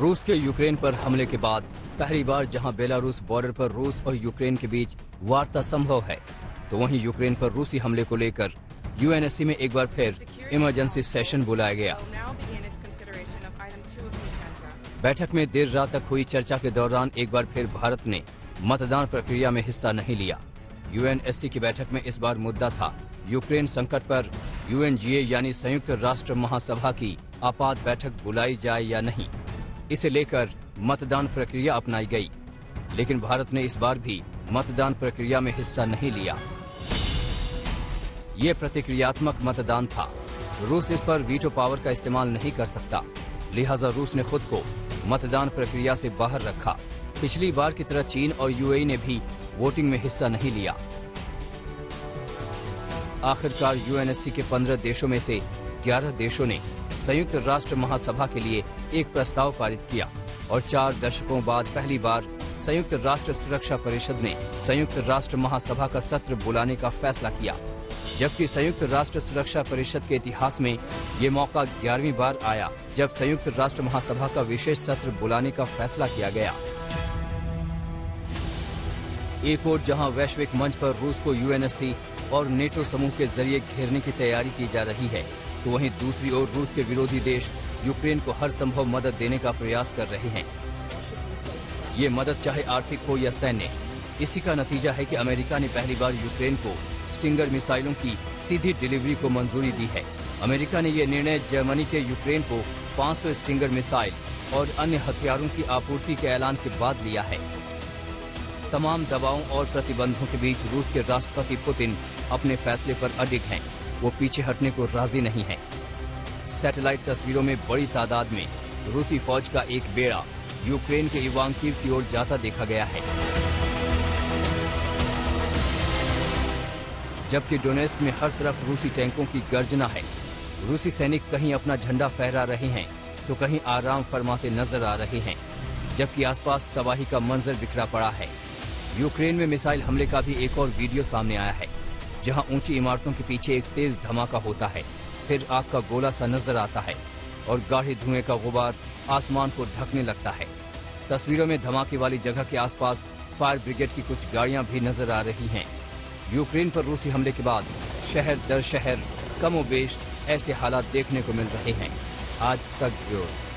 रूस के यूक्रेन पर हमले के बाद पहली बार जहां बेलारूस बॉर्डर पर रूस और यूक्रेन के बीच वार्ता संभव है, तो वहीं यूक्रेन पर रूसी हमले को लेकर यूएनएससी में एक बार फिर इमरजेंसी सेशन बुलाया गया। बैठक में देर रात तक हुई चर्चा के दौरान एक बार फिर भारत ने मतदान प्रक्रिया में हिस्सा नहीं लिया। यूएनएससी की बैठक में इस बार मुद्दा था यूक्रेन संकट पर यूएनजीए यानी संयुक्त राष्ट्र महासभा की आपात बैठक बुलाई जाए या नहीं। इसे लेकर मतदान प्रक्रिया अपनाई गई, लेकिन भारत ने इस बार भी मतदान प्रक्रिया में हिस्सा नहीं लिया। ये प्रतिक्रियात्मक मतदान था। रूस इस पर वीटो पावर का इस्तेमाल नहीं कर सकता, लिहाजा रूस ने खुद को मतदान प्रक्रिया से बाहर रखा। पिछली बार की तरह चीन और यूएई ने भी वोटिंग में हिस्सा नहीं लिया। आखिरकार यूएनएससी के 15 देशों में से 11 देशों ने संयुक्त राष्ट्र महासभा के लिए एक प्रस्ताव पारित किया और 4 दशकों बाद पहली बार संयुक्त राष्ट्र सुरक्षा परिषद ने संयुक्त राष्ट्र महासभा का सत्र बुलाने का फैसला किया, जबकि संयुक्त राष्ट्र सुरक्षा परिषद के इतिहास में ये मौका 11वीं बार आया जब संयुक्त राष्ट्र महासभा का विशेष सत्र बुलाने का फैसला किया गया। एक ओर जहां वैश्विक मंच पर रूस को यूएनएससी और नेटो समूह के जरिए घेरने की तैयारी की जा रही है, तो वहीं दूसरी ओर रूस के विरोधी देश यूक्रेन को हर संभव मदद देने का प्रयास कर रहे हैं। ये मदद चाहे आर्थिक हो या सैन्य। इसी का नतीजा है कि अमेरिका ने पहली बार यूक्रेन को स्टिंगर मिसाइलों की सीधी डिलीवरी को मंजूरी दी है। अमेरिका ने यह निर्णय जर्मनी के यूक्रेन को 500 स्टिंगर मिसाइल और अन्य हथियारों की आपूर्ति के ऐलान के बाद लिया है। तमाम दबावों और प्रतिबंधों के बीच रूस के राष्ट्रपति पुतिन अपने फैसले पर अडिग हैं। वो पीछे हटने को राजी नहीं है। सैटेलाइट तस्वीरों में बड़ी तादाद में रूसी फौज का एक बेड़ा यूक्रेन के इवांकिव की ओर जाता देखा गया है, जबकि डोनेस्क में हर तरफ रूसी टैंकों की गर्जना है। रूसी सैनिक कहीं अपना झंडा फहरा रहे हैं तो कहीं आराम फरमाते नजर आ रहे हैं, जबकि आसपास तबाही का मंजर बिखरा पड़ा है। यूक्रेन में मिसाइल हमले का भी एक और वीडियो सामने आया है, जहां ऊंची इमारतों के पीछे एक तेज धमाका होता है, फिर आग का गोला सा नजर आता है और गाढ़े धुएं का गुबार आसमान को ढकने लगता है। तस्वीरों में धमाके वाली जगह के आसपास फायर ब्रिगेड की कुछ गाड़ियां भी नजर आ रही हैं। यूक्रेन पर रूसी हमले के बाद शहर दर शहर कमोबेश ऐसे हालात देखने को मिल रहे हैं। आज तक ब्यूरो।